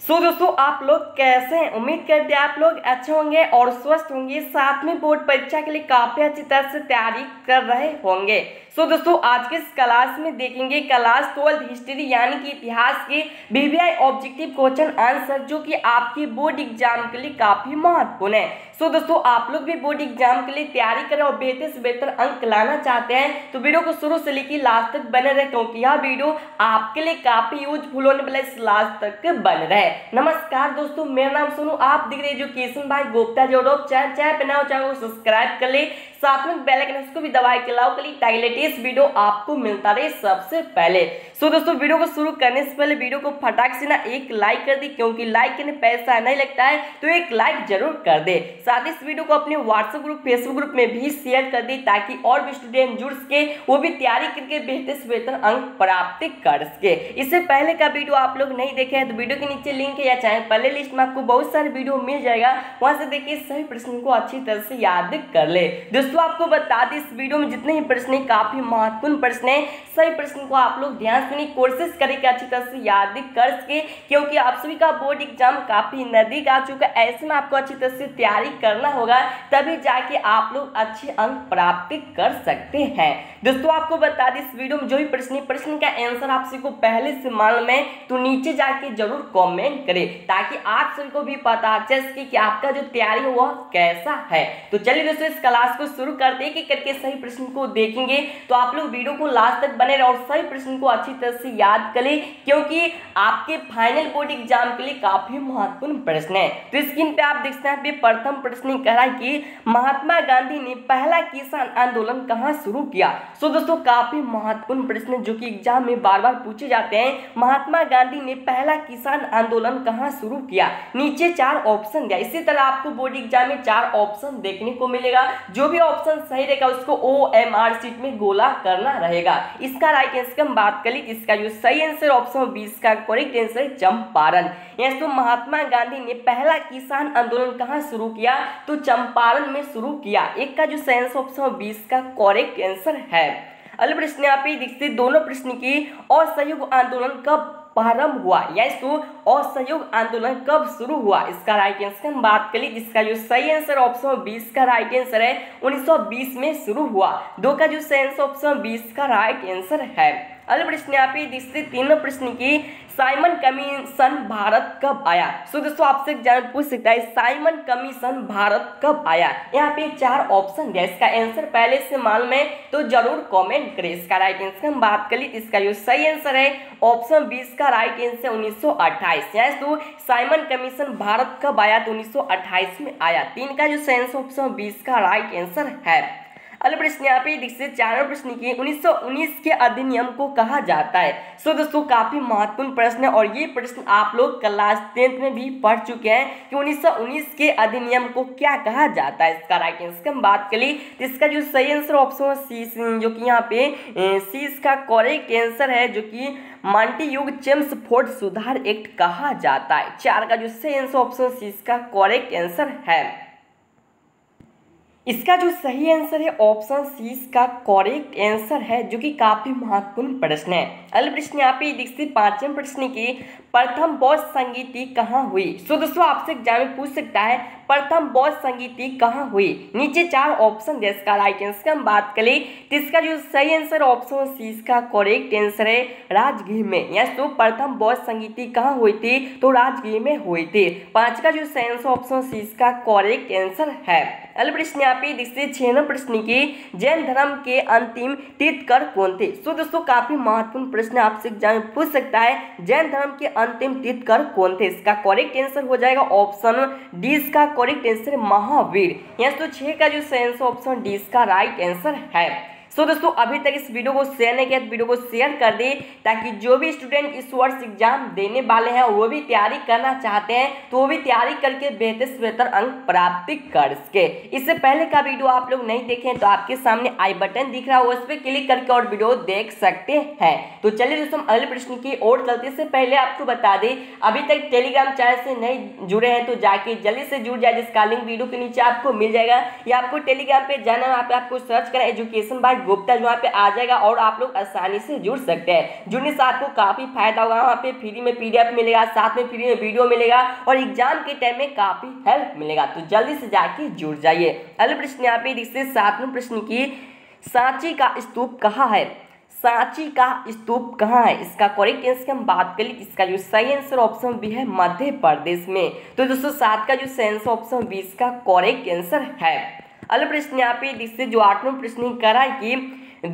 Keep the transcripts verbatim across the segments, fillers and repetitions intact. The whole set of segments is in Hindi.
सो so, दोस्तों आप लोग कैसे हैं। उम्मीद करते हैं आप लोग अच्छे होंगे और स्वस्थ होंगे, साथ में बोर्ड परीक्षा के लिए काफ़ी अच्छी तरह से तैयारी कर रहे होंगे। सो so, दोस्तों आज के इस क्लास में देखेंगे क्लास ट्वेल्थ हिस्ट्री यानी कि इतिहास के वीवीआई ऑब्जेक्टिव क्वेश्चन आंसर, जो कि आपके बोर्ड एग्जाम के लिए काफ़ी महत्वपूर्ण है। सो so, दोस्तों आप लोग भी बोर्ड एग्जाम के लिए तैयारी करें और बेहतर से बेहतर अंक लाना चाहते हैं तो वीडियो को शुरू से लेकर लास्ट तक बने रहे, क्योंकि यह वीडियो आपके लिए काफ़ी यूजफुल होने वाला है। लास्ट तक बन रहे। नमस्कार दोस्तों, मेरा नाम सोनू, आप दिख रहे education by Gupta ji YouTube channel. Channel पे नए हो चैनल को सब्सक्राइब कर ले, साथ में बेल आइकन को भी दबाए के लाओ के ताकि लेटेस्ट वीडियो आपको मिलता रहे सबसे पहले। सो दोस्तों वीडियो को शुरू करने से पहले वीडियो को फटाक से ना एक लाइक कर दे, क्योंकि लाइक करने पैसा नहीं लगता है, तो एक लाइक जरूर कर दे। साथ ही इस वीडियो को अपने व्हाट्सएप ग्रुप फेसबुक ग्रुप में भी शेयर कर दे ताकि और भी स्टूडेंट जुड़ सके, वो भी तैयारी करके बेहतर से बेहतर अंक प्राप्त कर सके। इससे पहले का वीडियो आप लोग नहीं देखे हैं तो वीडियो के नीचे लिंक है या चैनल पहले लिस्ट में आपको बहुत सारे वीडियो मिल जाएगा, वहां से देखिए सभी प्रश्न को अच्छी तरह से याद कर ले। दोस्तों आपको बता दें इस वीडियो में जितने ही प्रश्न है काफी महत्वपूर्ण प्रश्न है, सभी प्रश्न को आप लोग ध्यान से कोशिश करके अच्छी तरह से याद कर सके, क्योंकि आप सभी का बोर्ड एग्जाम काफी नजदीक आ चुका है। ऐसे में आपको अच्छी तरह से तैयारी करना होगा, तभी जाके आप लोग अच्छे अंक प्राप्त कर सकते हैं। दोस्तों आपको बता दें इस वीडियो में जो भी प्रश्न प्रश्न का आंसर आप सभी को पहले से मालूम है तो नीचे जाके जरूर कमेंट करें ताकि आप सभी को भी पता चल सके कि आपका जो तैयारी है वह कैसा है। तो चलिए दोस्तों इस क्लास को शुरू करते हैं कि करके सही प्रश्न को देखेंगे, तो आप लोग वीडियो को लास्ट तक बने रहे और सही प्रश्न को अच्छी तरह से याद करें, क्योंकि आपके फाइनल बोर्ड एग्जाम के लिए काफी महत्वपूर्ण प्रश्न है। तो स्क्रीन पे आप देखते हैं प्रथम प्रश्न कह रहा है कि महात्मा गांधी ने पहला किसान आंदोलन कहां शुरू किया। सो दोस्तों काफी महत्वपूर्ण प्रश्न जो कि एग्जाम में बार बार पूछे जाते हैं, महात्मा गांधी ने पहला किसान आंदोलन कहां शुरू किया। नीचे चार ऑप्शन दिया, इसी तरह आपको बोर्ड एग्जाम में चार ऑप्शन देखने को मिलेगा, जो भी ऑप्शन सही रहेगा उसको ओ एम आर सीट में गोला करना रहेगा। इसका राइट आंसर हम बात कर ली, इसका जो सही आंसर ऑप्शन बी का करेक्ट आंसर चंपारण। यस तो महात्मा गांधी ने पहला किसान आंदोलन कहां शुरू किया, तो चंपारण में शुरू किया। एक का जो सही आंसर ऑप्शन बी का करेक्ट आंसर है। अगले प्रश्न यहाँ पे देखते दोनों प्रश्न की असहयोग आंदोलन कब प्रारंभ हुआ, या तो असहयोग आंदोलन कब शुरू हुआ। इसका राइट आंसर हम बात करें, इसका जो सही आंसर ऑप्शन बीस का राइट आंसर है उन्नीस सौ बीस में शुरू हुआ। दो का जो सही आंसर ऑप्शन बीस का राइट आंसर है। अगले प्रश्न यहाँ पे तीसरे तीन प्रश्न की साइमन कमीशन भारत कब आया। सो दोस्तों आपसे एग्जाम पूछ सकता है साइमन कमीशन भारत कब आया। यहाँ पे चार ऑप्शन दिया, इसका आंसर पहले से मालूम है तो जरूर कमेंट करें। इसका राइट आंसर हम बात कर ली, इसका जो सही आंसर है ऑप्शन बीस का राइट आंसर उन्नीस सौ अट्ठाईस। यस तो साइमन कमीशन भारत कब आया, तो उन्नीस सौ अट्ठाईस में आया। तीन का जो सही आंसर ऑप्शन बीस का राइट आंसर है। अगले प्रश्न यहाँ पे देखिए चारों प्रश्न की उन्नीस सौ उन्नीस के अधिनियम को कहा जाता है। सो so, दोस्तों काफी महत्वपूर्ण प्रश्न है और ये प्रश्न आप लोग क्लास टेंथ में भी पढ़ चुके हैं कि उन्नीस सौ उन्नीस के अधिनियम को क्या कहा जाता है। इसका राइट आंसर हम बात कर ली, इसका जो सही आंसर ऑप्शन सी, जो कि यहाँ पे सी इसका करेक्ट आंसर है, जो कि मॉन्टेग्यू-चेम्सफोर्ड सुधार एक्ट कहा जाता है। चार का जो सही आंसर ऑप्शन सी इसका करेक्ट आंसर है। इसका जो सही आंसर है ऑप्शन सी इसका करेक्ट आंसर है, जो कि काफ़ी महत्वपूर्ण प्रश्न है। अगले प्रश्न यहाँ पे देखिए पांचवें प्रश्न की प्रथम बौद्ध संगीति कहाँ हुई। सो दोस्तों आपसे एग्जाम में पूछ सकता है प्रथम बौद्ध संगीति कहाँ हुई। नीचे चार ऑप्शन दिया, इसका राइट आंसर हम बात करें तो इसका जो सही आंसर ऑप्शन सी इसका करेक्ट आंसर है राजगीर में। यस तो प्रथम बौद्ध संगीति कहाँ हुई थी, तो राजगीर में हुई थी। पाँच का जो सही आंसर ऑप्शन सी इसका करेक्ट आंसर है। अगले प्रश्न यहाँ पे देखिए छह प्रश्न की जैन धर्म के अंतिम तीर्थकर कौन थे। सो दोस्तों काफी महत्वपूर्ण प्रश्न आपसे एग्जाम में पूछ सकता है जैन धर्म के अंतिम तीर्थकर कौन थे। इसका करेक्ट आंसर हो जाएगा ऑप्शन डी इसका करेक्ट आंसर महावीर। यस तो छह का जो सही आंसर ऑप्शन डी इसका राइट आंसर है। सो so, दोस्तों अभी तक इस वीडियो को शेयर नहीं किया तो वीडियो को शेयर कर दें ताकि जो भी स्टूडेंट इस वर्ष एग्जाम देने वाले हैं वो भी तैयारी करना चाहते हैं तो वो भी तैयारी करके बेहतर से बेहतर अंक प्राप्त कर सके। इससे पहले का वीडियो आप लोग नहीं देखें तो आपके सामने आई बटन दिख रहा है, उस पर क्लिक करके और वीडियो देख सकते हैं। तो चलिए दोस्तों हम अगले प्रश्न की ओर चलते। इससे पहले आपको बता दें अभी तक टेलीग्राम चैनल से नहीं जुड़े हैं तो जाके जल्दी से जुड़ जाए, जिसका लिंक वीडियो के नीचे आपको मिल जाएगा, या आपको टेलीग्राम पर जाना है, वहाँ पर आपको सर्च करें एजुकेशन बाय गुप्ता जो वहाँ पे आ जाएगा और आप लोग आसानी से जुड़ सकते हैं। जुड़ने से आपको काफ़ी फायदा होगा, वहाँ पे फ्री में पीडीएफ मिलेगा, साथ में फ्री में वीडियो मिलेगा और एग्जाम के टाइम में काफ़ी हेल्प मिलेगा। तो जल्दी से जाके जुड़ जाइए। अगले प्रश्न यहाँ पे देखिए सातवें प्रश्न की, सांची का स्तूप कहाँ है? सांची का स्तूप कहाँ है? इसका करेक्ट आंसर की हम बात करें, इसका जो सही आंसर ऑप्शन बी है, मध्य प्रदेश में। तो दोस्तों सात का जो सही आंसर ऑप्शन बी इसका करेक्ट आंसर है। अगला प्रश्न यहाँ पे जिससे जो आठवां प्रश्न करा है कि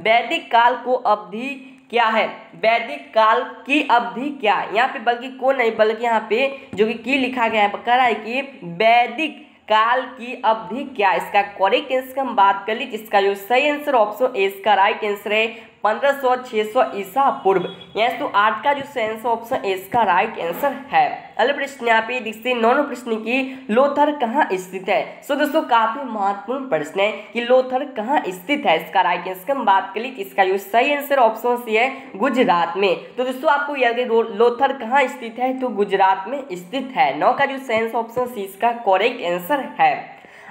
वैदिक काल को अवधि क्या है? वैदिक काल की अवधि क्या है? यहाँ पे बल्कि को नहीं बल्कि यहाँ पे जो कि की लिखा गया है करा है कि वैदिक काल की अवधि क्या? इसका करेक्ट आंसर हम बात कर ली, जिसका जो सही आंसर ऑप्शन ए इसका राइट आंसर है पंद्रह सौ छह सौ ईसा पूर्व। यस तो आठ का जो सही आंसर ऑप्शन ए इसका राइट आंसर है। अगला प्रश्न यहाँ पे देखते नौवें प्रश्न की, लोथर कहाँ स्थित है? सो so, दोस्तों काफी महत्वपूर्ण प्रश्न है कि लोथर कहाँ स्थित है। इसका राइट आंसर हम बात कर ली, इसका जो सही आंसर ऑप्शन सी है, गुजरात में। तो दोस्तों आपको याद है लोथर कहाँ स्थित है? तो गुजरात में स्थित है। नौ का जो सही आंसर ऑप्शन सी इसका करेक्ट आंसर है।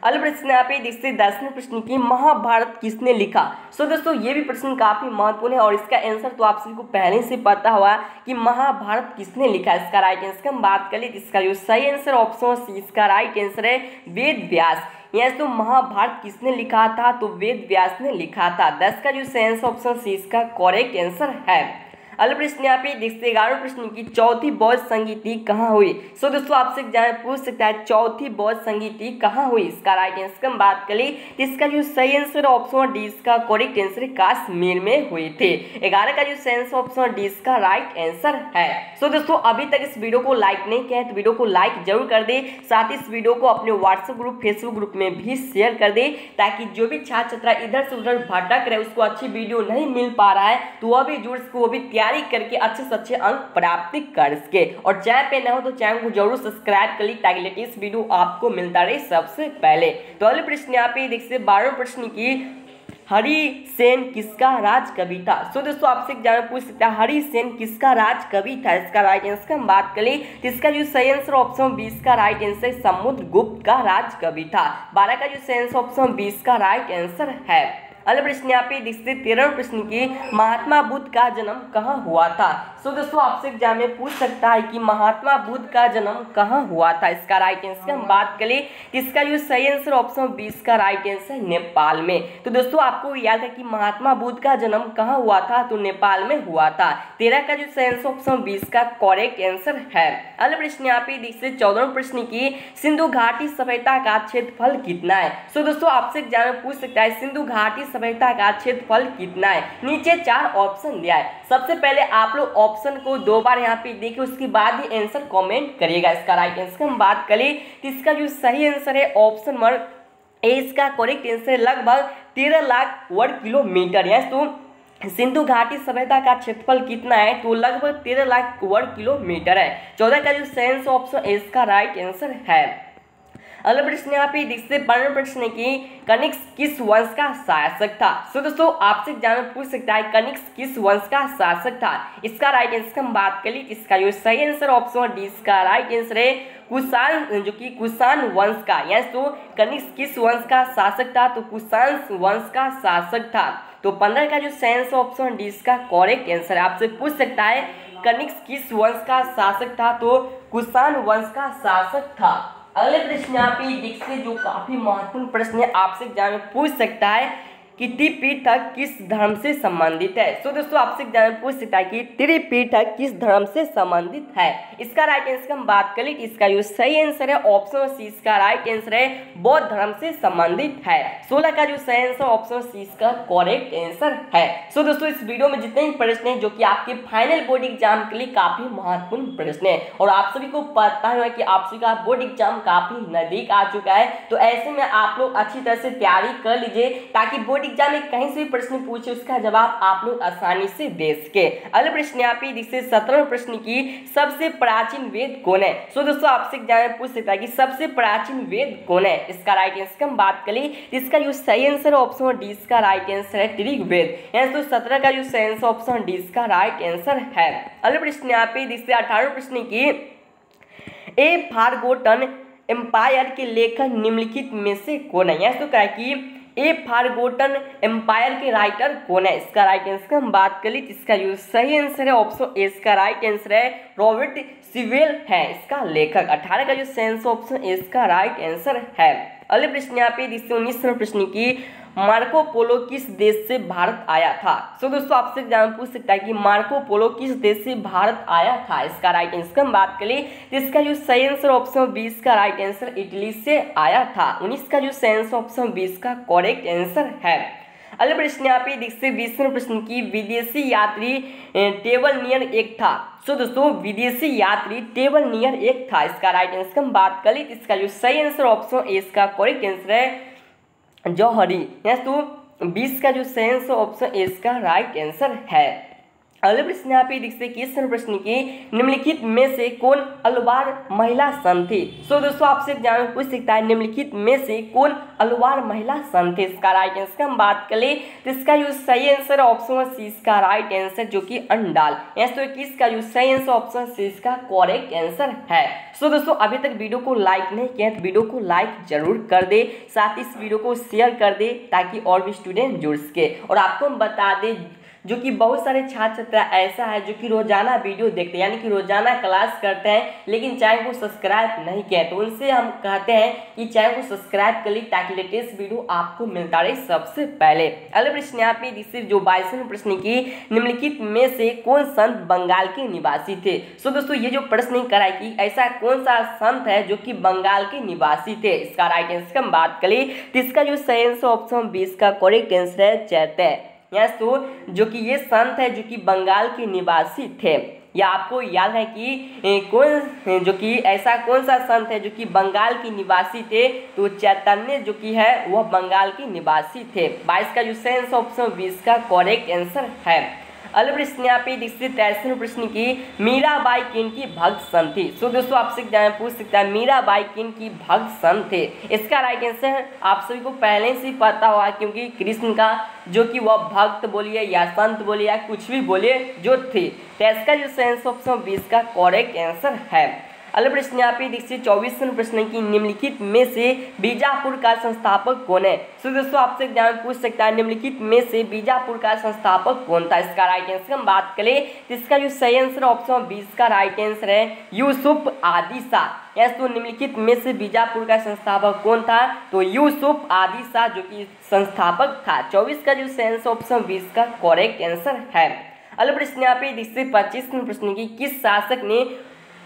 अगला प्रश्न यहाँ पे देखते दसवें प्रश्न की, महाभारत किसने लिखा? सो so, दोस्तों ये भी प्रश्न काफी महत्वपूर्ण है और इसका आंसर तो आप सभी को पहले से पता हुआ कि महाभारत किसने लिखा। इसका राइट आंसर हम बात कर लें, इसका जो सही आंसर ऑप्शन सी इसका राइट आंसर है, वेद व्यास। यस तो महाभारत किसने लिखा था? तो वेद व्यास ने लिखा था। दस का जो सही आंसर ऑप्शन सी इसका करेक्ट आंसर है। अगला प्रश्न यहाँ पे देखते ग्यारहवें प्रश्न की, चौथी बौद्ध संगीति कहाँ हुई? सो so, दोस्तों आपसे एग्जाम पूछ सकता है चौथी बौद्ध संगीति कहाँ हुई। इसका राइट आंसर हम बात करें, इसका जो सही आंसर ऑप्शन डी इसका करेक्ट आंसर कश्मीर में हुए थे। ग्यारह का जो सही आंसर ऑप्शन डी इसका राइट आंसर है। सो so, दोस्तों अभी तक इस वीडियो को लाइक नहीं किया है तो वीडियो को लाइक जरूर कर दे, साथ इस वीडियो को अपने व्हाट्सएप ग्रुप फेसबुक ग्रुप में भी शेयर कर दे, ताकि जो भी छात्र छात्रा इधर से उधर भटक रहे उसको अच्छी वीडियो नहीं मिल पा रहा है तो वह भी जुड़ वो भी तैयारी करके अच्छे से अच्छे अंक प्राप्त कर सके। और चैनल पे नए हो तो चैनल को जरूर सब्सक्राइब कर ली, ताकि लेटेस्ट वीडियो आपको मिलता रहे सबसे पहले। तो अगले प्रश्न यहाँ पे देखिए बारहवें प्रश्न की, हरि सेन किसका राजकवि था? सो दोस्तों आपसे एग्जाम में पूछ सकता है हरि सेन किसका राजकवि था। इसका राइट आंसर का हम बात कर लें, इसका जो सही आंसर ऑप्शन बी इसका राइट आंसर समुद्र गुप्त का राजकवि था। बारह का जो सही आंसर ऑप्शन बी इसका राइट आंसर है। अगला प्रश्न यहाँ पे देखते तेरहवें प्रश्न की, महात्मा बुद्ध का जन्म कहाँ हुआ था? सो so, दोस्तों आपसे एग्जाम में पूछ सकता है कि महात्मा बुद्ध का जन्म कहाँ हुआ था। इसका राइट आंसर हम बात करें, इसका जो सही आंसर ऑप्शन बी इसका राइट आंसर नेपाल में। तो दोस्तों आपको याद है कि महात्मा बुद्ध का जन्म कहाँ हुआ था? तो नेपाल में हुआ था। तेरह का जो सही आंसर ऑप्शन बी इसका करेक्ट आंसर है। अगला प्रश्न यहाँ पे देखते चौदहवें प्रश्न की, सिंधु घाटी सभ्यता का क्षेत्रफल कितना है? सो so, दोस्तों आपसे एग्जाम में पूछ सकता है सिंधु घाटी सभ्यता का क्षेत्रफल कितना है। नीचे चार ऑप्शन दिया है, सबसे पहले आप लोग ऑप्शन को दो बार यहाँ पे देखिए, उसके बाद ही आंसर कमेंट करिएगा। इसका राइट आंसर हम बात करें, इसका जो सही आंसर है ऑप्शन नंबर ए इसका करेक्ट आंसर, लगभग तेरह लाख वर्ग किलोमीटर। यस तो सिंधु घाटी सभ्यता का क्षेत्रफल कितना है? तो लगभग तेरह लाख वर्ग किलोमीटर है। चौदह का जो सही आंसर ऑप्शन ए इसका राइट आंसर है। अगला प्रश्न यहाँ पे देखते पंद्रह प्रश्न की, कनिष्क किस वंश का शासक था? सो दोस्तों आपसे एग्जाम में पूछ सकता है कनिष्क किस वंश का शासक था। इसका राइट आंसर हम बात करें, इसका जो सही आंसर ऑप्शन डी इसका राइट आंसर है, कुषाण जो कि कुषाण वंश का। यस तो कनिष्क किस वंश का शासक था? तो कुषाण वंश का शासक था। तो पंद्रह का जो सही आंसर ऑप्शन डी इसका करेक्ट आंसर है। आपसे पूछ सकता है कनिष्क किस वंश का शासक था? तो कुषाण वंश का शासक था। अगले प्रश्न यहाँ पे देखते जो काफी महत्वपूर्ण प्रश्न है, आपसे एग्जाम में पूछ सकता है कि त्रिपिटक किस धर्म से संबंधित है। सो so, दोस्तों आपसे एग्जाम में पूछ सकता है कि त्रिपिटक किस धर्म से संबंधित है। इसका राइट आंसर हम बात करें, इसका जो सही आंसर है ऑप्शन सी इसका राइट आंसर है, बौद्ध धर्म से संबंधित है। सोलह का जो सही आंसर ऑप्शन सी इसका करेक्ट आंसर है। सो so, दोस्तों इस वीडियो में जितने भी प्रश्न हैं जो कि आपके फाइनल बोर्ड एग्जाम के लिए काफी महत्वपूर्ण प्रश्न है, और आप सभी को पता है कि आप सभी का बोर्ड एग्जाम काफी नजदीक आ चुका है, तो ऐसे में आप लोग अच्छी तरह से तैयारी कर लीजिए, ताकि बोर्ड एग्जाम में कहीं से भी प्रश्न पूछे उसका जवाब आप लोग आसानी से दे सके। अगला प्रश्न यहाँ पे जिससे सत्रहवें प्रश्न की, सबसे प्राचीन वेद कौन है? सो दोस्तों आपसे एग्जाम में पूछ सकता है कि सबसे प्राचीन वेद कौन है। इसका राइट आंसर हम बात करें, इसका जो सही आंसर ऑप्शन डी इसका राइट आंसर है, ऋग्वेद। यानी तो सत्रह का जो सही आंसर ऑप्शन डी इसका राइट आंसर है। अगला प्रश्न यहाँ पे जिससे अठारहवें प्रश्न की, ए फॉरगॉटन एम्पायर के लेखक निम्नलिखित में से कौन है? यस तो कहा कि ए फॉरगॉटन एम्पायर के राइटर कौन है? इसका राइट आंसर हम बात कर ली, इसका जो सही आंसर है ऑप्शन ए, इसका राइट आंसर है रॉबर्ट सिवेल है इसका लेखक। अठारह का जो सेंस ऑप्शन ए इसका राइट आंसर है। अगले प्रश्न यहाँ पे जिससे उन्नीस प्रश्न की मार्को पोलो किस देश से भारत आया था। सो so, दोस्तों आपसे एग्जाम पूछ सकता है कि मार्को पोलो किस देश से भारत आया था। इसका राइट आंसर हम बात करें जिसका जो सही आंसर ऑप्शन बी इसका राइट आंसर इटली से आया था। उन्नीस का जो सही आंसर ऑप्शन बी इसका करेक्ट आंसर है। अगले प्रश्न यहाँ पे देखते बीसवें प्रश्न की विदेशी यात्री टेवरनियर एक था। सो so, दोस्तों विदेशी यात्री टेवरनियर एक था। इसका राइट आंसर हम बात कर ली, इसका जो सही आंसर ऑप्शन ए इसका करेक्ट आंसर है जौहरी। यस तो बीस का जो सही आंसर ऑप्शन ए इसका राइट आंसर है। अगले प्रश्न यहाँ पे देखते किस प्रश्न की निम्नलिखित में से कौन अलवार महिला संत थी। सो दोस्तों आपसे एग्जाम में पूछ सकता है निम्नलिखित में से कौन अलवार महिला संत थी। इसका राइट आंसर हम बात कर ले इसका जो सही आंसर ऑप्शन सी इसका राइट आंसर जो कि अंडाल। यस तो इसका जो सही आंसर ऑप्शन सी इसका करेक्ट आंसर है। सो दोस्तों अभी तक वीडियो को लाइक नहीं किया तो वीडियो को लाइक जरूर कर दे, साथ ही इस वीडियो को शेयर कर दे ताकि और भी स्टूडेंट जुड़ सके। और आपको हम बता दें जो कि बहुत सारे छात्र छात्रा ऐसा है जो कि रोजाना वीडियो देखते हैं यानी कि रोजाना क्लास करते हैं लेकिन चैनल को सब्सक्राइब नहीं किया, तो उनसे हम कहते हैं कि चैनल को सब्सक्राइब कर ली ताकि लेटेस्ट वीडियो आपको मिलता रहे सबसे पहले। अगले प्रश्न यहाँ पे जिससे जो बाईसवें प्रश्न की निम्नलिखित में से कौन संत बंगाल के निवासी थे। सो दोस्तों ये जो प्रश्न कराए कि ऐसा कौन सा संत है जो कि बंगाल के निवासी थे। इसका राइट आंसर हम बात करें तो इसका जो सही आंसर ऑप्शन बीस का करेक्ट आंसर है चैत्य। यस तो जो कि ये संत है जो कि बंगाल के निवासी थे। या आपको याद है कि कौन जो कि ऐसा कौन सा संत है जो कि बंगाल के निवासी थे, तो चैतन्य जो कि है वह बंगाल के निवासी थे। बाईस का जो सही आंसर ऑप्शन बीस का करेक्ट आंसर है। अगले प्रश्न यहाँ पे देखते तेईसवें प्रश्न की मीराबाई किनकी भक्त संत थी। सो दोस्तों आपसे एग्जाम पूछ सकता है मीराबाई किनकी भक्त संत थे। इसका राइट आंसर आप सभी को पहले से पता हुआ क्योंकि कृष्ण का जो कि वह भक्त बोलिए या संत बोलिए या कुछ भी बोलिए जो थे। तो इसका जो सेंस ऑप्शन बीस का करेक्ट आंसर है। अगले प्रश्न यहाँ पे देखिए चौबीसवें प्रश्न की निम्नलिखित में से बीजापुर का संस्थापक कौन है। सो दोस्तों आपसे एग्जाम पूछ सकता है निम्नलिखित में से बीजापुर का संस्थापक कौन था। इसका राइट आंसर हम बात करें तो इसका जो सही आंसर ऑप्शन बीस का राइट आंसर है यूसुफ आदिल शाह। यस तो निम्नलिखित में से बीजापुर का संस्थापक कौन था, तो यूसुफ आदिल शाह जो कि संस्थापक था। चौबीस का जो सही आंसर ऑप्शन बीस का करेक्ट आंसर है। अगले प्रश्न यहाँ पे देखिए पच्चीसवें प्रश्न की किस शासक ने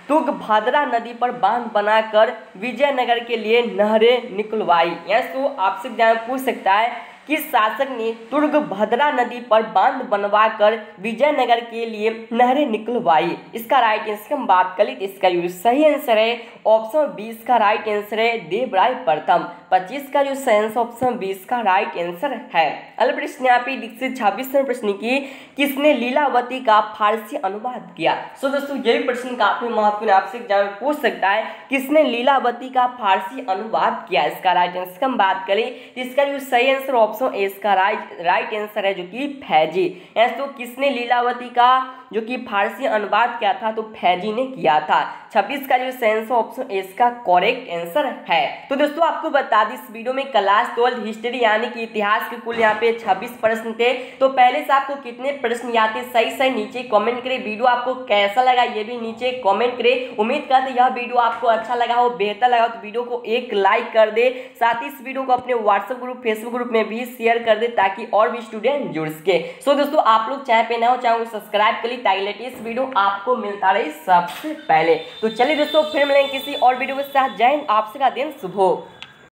तुंगभद्रा नदी पर बांध बनाकर विजयनगर के लिए नहरें निकलवाई। यस तो आपसे एग्जाम पूछ सकता है किस शासक ने तुंगभद्रा नदी पर बांध बनवाकर विजयनगर के लिए नहरें निकलवाई। इसका राइट आंसर हम बात कर ली, इसका जो सही आंसर है ऑप्शन बीस का राइट आंसर है देवराय प्रथम। पच्चीस का जो सही आंसर ऑप्शन बीस का राइट आंसर है। अगले प्रश्न यहाँ पे दीक्षित छब्बीसवें प्रश्न की किसने लीलावती का फारसी अनुवाद किया। सो दोस्तों ये प्रश्न काफी महत्वपूर्ण आपसे एग्जाम में पूछ सकता है किसने लीलावती का फारसी अनुवाद किया। इसका राइट आंसर हम बात करें इसका जो सही आंसर ऑप्शन ए इसका राइट राइट आंसर है जो कि फैजी। यस तो किसने लीलावती का जो कि फारसी अनुवाद किया था, तो फैजी ने किया था। छब्बीस का जो सही आंसर ऑप्शन ए इसका करेक्ट आंसर है। तो दोस्तों आपको बता दें इस वीडियो में क्लास ट्वेल्व हिस्ट्री यानी कि इतिहास के कुल यहाँ पे छब्बीस प्रश्न थे। तो पहले से आपको कितने प्रश्न याद थे सही सही नीचे कमेंट करें। वीडियो आपको कैसा लगा ये भी नीचे कमेंट करें। उम्मीद करते यह वीडियो आपको अच्छा लगा हो, बेहतर लगा हो तो वीडियो को एक लाइक कर दे, साथ ही इस वीडियो को अपने व्हाट्सएप ग्रुप फेसबुक ग्रुप में भी शेयर कर दे ताकि और भी स्टूडेंट जुड़ सके। सो दोस्तों आप लोग चैनल पे नए हो चैनल को सब्सक्राइब कर ली ताकि लेटेस्ट वीडियो आपको मिलता रहे सबसे पहले। तो चलिए दोस्तों फिर मिलेंगे किसी और वीडियो के साथ। जय हिंद, आपसे का दिन शुभ हो।